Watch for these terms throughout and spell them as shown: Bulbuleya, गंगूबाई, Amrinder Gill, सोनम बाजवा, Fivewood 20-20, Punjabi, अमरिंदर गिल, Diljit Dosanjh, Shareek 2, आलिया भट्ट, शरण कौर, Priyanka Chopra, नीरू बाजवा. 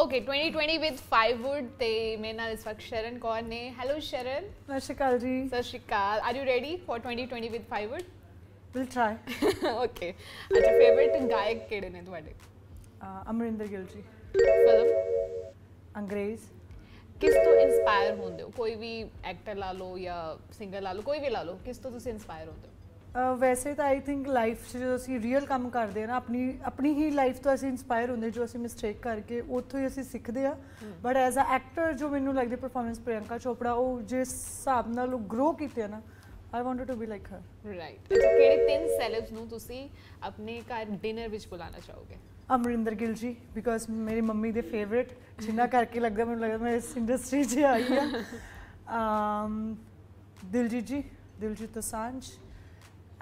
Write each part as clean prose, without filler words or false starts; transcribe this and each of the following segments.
Okay 2020 with Fivewood ते मेरे नाल इस वक्त शरण कौर ने। हेलो शरण। सत श्री अकाल जी। सत श्री अकाल। Are you ready for 2020 with Fivewood? Will try. Okay अच्छा फेवरेट गायक केड़े ने तुम्हारे? अमरिंदर गिल जी। फिल्म? अंग्रेज। किस तो इंस्पायर होंदे हो? कोई भी एक्टर ला लो या सिंगर ला लो, कोई भी ला लो, किस तो तुसीं इंस्पायर होंदे हो? वैसे तो आई थिंक लाइफ से जो असी रियल काम करते हैं ना, अपनी ही लाइफ तो असी इंस्पायर होंगे, जो असी मिसटेक करके उतों ही असी सीखते हैं। बट एज अ एक्टर जो मैंने लगती परफॉर्मेंस प्रियंका चोपड़ा वो जिस हिसाब नाल ग्रो किया ना, I wanted to be like her. Right. किहड़े तीन सेलेब्स नूं तुसीं अपने घर डिनर विच बुलाना चाहोगे? अमरिंदर गिल जी, बिकॉज मेरी मम्मी दे फेवरेट, जिन्ना करके लगता मैं इस इंडस्ट्री च आई है। Diljit ji, Diljit Dosanjh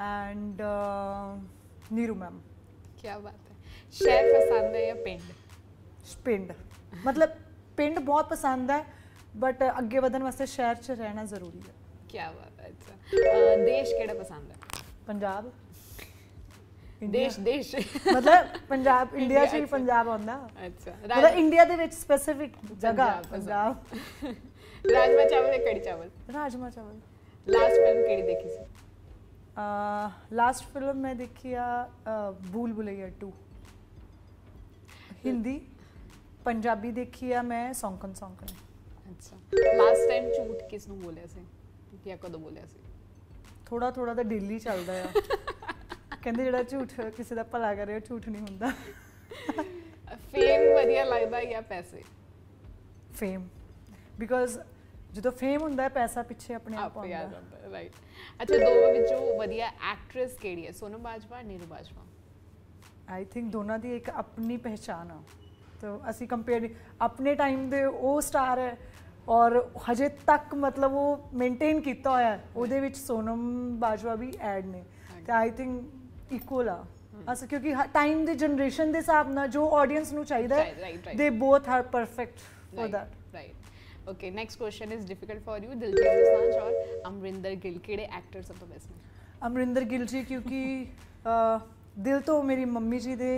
and Neeru ma'am. क्या बात है। शहर पसंद है या पिंड? मतलब पिंड बहुत पसंद है बट अगे वधन वास्ते शहर च रहना जरूरी है। क्या बात है। अच्छा देश केड़ा पसंद है? पंजाब। देश देश मतलब पंजाब, इंडिया से ही पंजाब आंदा। अच्छा मतलब इंडिया दे विच स्पेसिफिक जगह पंजाब। राजमा चावल या कड़ी चावल? राजमा चावल। लास्ट फिल्म केड़ी देखी सी? लास्ट फिल्म मैं देखी बुलबुलेया 2 हिंदी। पंजाबी देखी मैं सौंकन सौंकन। अच्छा लास्ट टाइम झूठ किस नूं बोलिया सी या कदों बोलिया सी? थोड़ा थोड़ा तो डेली चलदा है। कहंदे जिहड़ा झूठ किसी का भला करे झूठ नहीं हुंदा। फेम वधिया लगदा या पैसे? फेम, बिकॉज जो फेम हुंदा है पैसा पिछे अपने आप आ जाता है। राइट। अच्छा दोनों विचों वधिया एक्ट्रेस केड़ी है? सोनम बाजवा, नीरू बाजवा। आई थिंक दोनों की एक अपनी पहचान आ, तो असी कंपेयर अपने टाइम दे वो स्टार है और हजे तक मतलब वो मेनटेन किया हुआ है। उहदे विच सोनम बाजवा भी ऐड ने, तो आई थिंक इक्वल आ अस, क्योंकि टाइम दे जनरेशन दे हिसाब नाल जो ऑडियंस नूं चाहीदा है they both are perfect for that. Right. Okay next question is difficult for you. Diljit Dosanjh और अमरिंदर गिल केड़े एक्टर सब तो बेस्ट हैं? अमरिंदर गिल जी, क्योंकि दिल तो मेरी मम्मी जी दे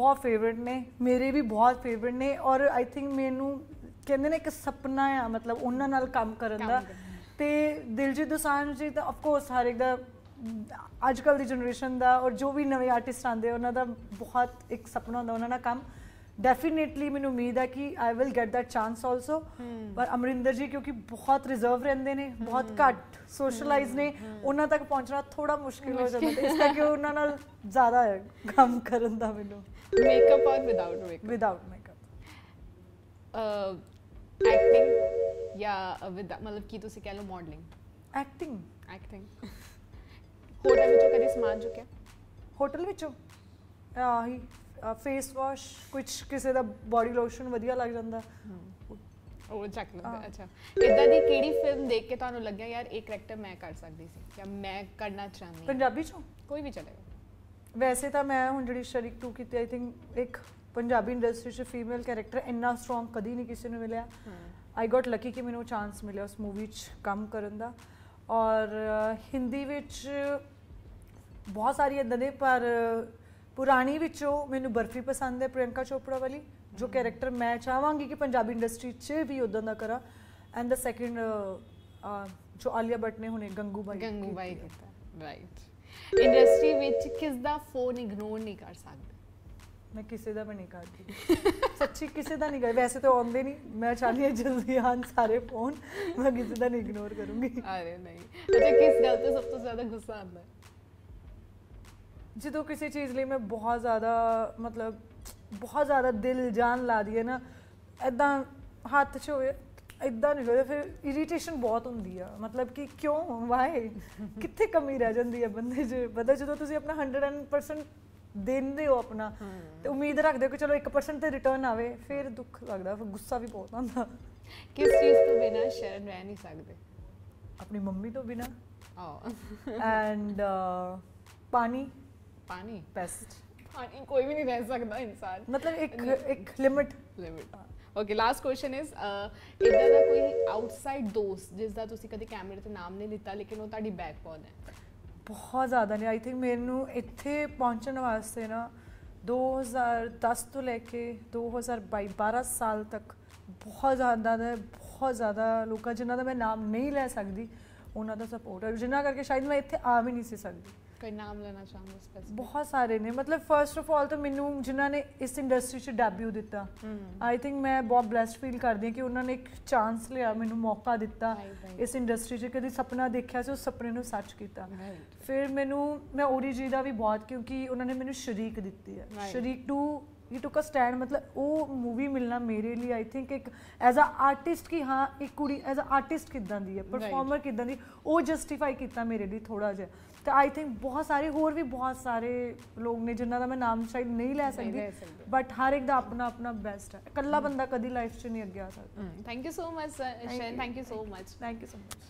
बहुत फेवरेट ने, मेरे भी बहुत फेवरेट ने और आई थिंक मैनू कहंदे ने एक सपना है मतलब उन्हां नाल काम करन दा। ते दिलजीत दोसांझ जी तो ऑफकोर्स हर एक दा अजकल दी जनरेशन दा और जो भी नवे आर्टिस्ट आंदे उन्हां दा बहुत एक सपना हुंदा उन्हां नाल काम। डेफिनेटली मैंने उम्मीद है कि I will get that chance also. पर अमरिंदर जी क्योंकि बहुत रिजर्व रहंदे ने, बहुत घट सोशलाइज ने, उन्हां तक पहुंचना थोड़ा मुश्किल हो जाता है, इसलिए कि उन्हां नाल ज़्यादा काम करन दा। मैनू मेकअप और without makeup? Without makeup. Acting या मतलब कि तुसीं कह लो मॉडलिंग? एक्टिंग। एक्टिंग। होटल विचों कदे समान चुक्या? होटल विचों आही फेस वॉश, कुछ किसी का बॉडी लोशन वधिया लग जाता वो चक लगता। अच्छा इदा दी केड़ी फिल्म देख के तुहानू लग्या यार एक करैक्टर मैं कर सकदी सी या मैं करना चाहनी? पंजाबी चो कोई भी चलेगा। वैसे तो मैं हुण जिहड़ी शरीक 2 कीती, आई थिंक एक पंजाबी इंडस्ट्री च फीमेल करैक्टर इन्ना स्ट्रोंग कदी नहीं किसी नूं मिलिया। आई गॉट लकी कि मैनू चांस मिलिया उस मूवी च काम करन दा। और हिंदी विच बहुत सारी इदा दे, पर पुरानी विचों मैनू बर्फी पसंद है प्रियंका चोपड़ा वाली, जो कैरेक्टर मैं चाहवांगी कि पंजाबी इंडस्ट्री च भी उदा का करा। एंड द सैकेंड जो आलिया भट्ट ने हुणे गंगूबाई कीता। राइट। इंडस्ट्री विच किस दा फोन इग्नोर नहीं कर सकदे? मैं किसी का भी नहीं करती। सच्ची किसी का नहीं कर, वैसे तो आते नहीं, मैं चाहती हूँ जल्दी आन सारे फोन, मैं किसी का नहीं इग्नोर करूँगी। अरे नहीं। अच्छा किस गल ते सब तो ज़्यादा गुस्सा आता है? जो किसी चीज़ लिए मैं बहुत ज़्यादा मतलब बहुत ज़्यादा दिल जान ला दी है ना, इदा हाथ च होए इदा नहीं होता, फिर इरीटेशन बहुत होंगी है। मतलब कि क्यों वाए कितने कमी रह जाती है बंदे च, बंदा जो तुम अपना 100% देंदे हो अपना, तो उम्मीद रखते हो कि चलो 1% तो रिटर्न आवे, फिर दुख लगता, फिर गुस्सा भी बहुत आता। किस चीज़ तो बिना शरण रह नहीं सकते? अपनी मम्मी तो बिना एंड पानी। पानी बेस्ट। पानी कोई भी नहीं रह सकता इंसान, मतलब एक limit. Okay last question is इदा दा कोई आउटसाइड दोस्त जिस दा तुसी कदे कैमरे ते नाम नहीं लिता लेकिन वो ताडी बैकबोन है? बहुत ज़्यादा ने। आई थिंक मैनू इत्थे पहुंचण वास्ते ना 2010 तो लेके 2012 साल तक बहुत ज़्यादा लोग जिन्हों का मैं नाम नहीं लै सकती उन्होंने सपोर्ट है जिन्होंने करके शायद मैं इतने आ भी नहीं सी सकती। कोई नाम लेना चाहूँगा? बहुत सारे ने, मतलब फर्स्ट ऑफ ऑल तो मैनू जिन्होंने इस इंडस्ट्री से डेब्यू दिता आई थिंक मैं बहुत ब्लैस्ड फील करती हूँ कि उन्होंने एक चांस लिया, मैनू मौका दिता इस इंडस्ट्री से। कभी सपना देखा से उस सपने को सच किया। फिर मैनू मैं ओडी जी का भी बहुत, क्योंकि उन्होंने मैनू शरीक दी है। शरीक 2 ही टुक अ स्टैंड, मतलब वो मूवी मिलना मेरे लिए आई थिंक एक एज अ आर्टिस्ट की, हाँ एक कुड़ी एज अ आर्टिस्ट किदां दी है, परफॉर्मर किदां दी, वो जस्टिफाई किया मेरे लिए थोड़ा जहा। तो आई थिंक बहुत सारे होर भी बहुत सारे लोग ने जिन्हों का मैं नाम शायद नहीं लै सकती, बट हर एक का अपना अपना बेस्ट है। इकला बंदा कभी लाइफ से नहीं अगे आ सकता। Thank you so much sir, thank you so much.